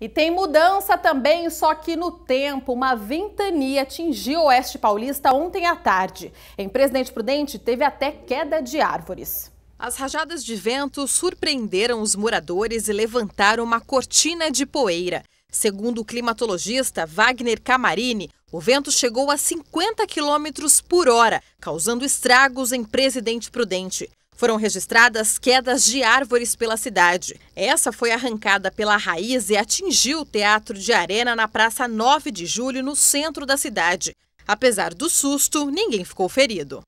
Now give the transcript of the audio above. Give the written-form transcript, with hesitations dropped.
E tem mudança também, só que no tempo. Uma ventania atingiu o oeste paulista ontem à tarde. Em Presidente Prudente, teve até queda de árvores. As rajadas de vento surpreenderam os moradores e levantaram uma cortina de poeira. Segundo o climatologista Wagner Camarini, o vento chegou a 50 km por hora, causando estragos em Presidente Prudente. Foram registradas quedas de árvores pela cidade. Essa foi arrancada pela raiz e atingiu o Teatro de Arena na Praça 9 de Julho, no centro da cidade. Apesar do susto, ninguém ficou ferido.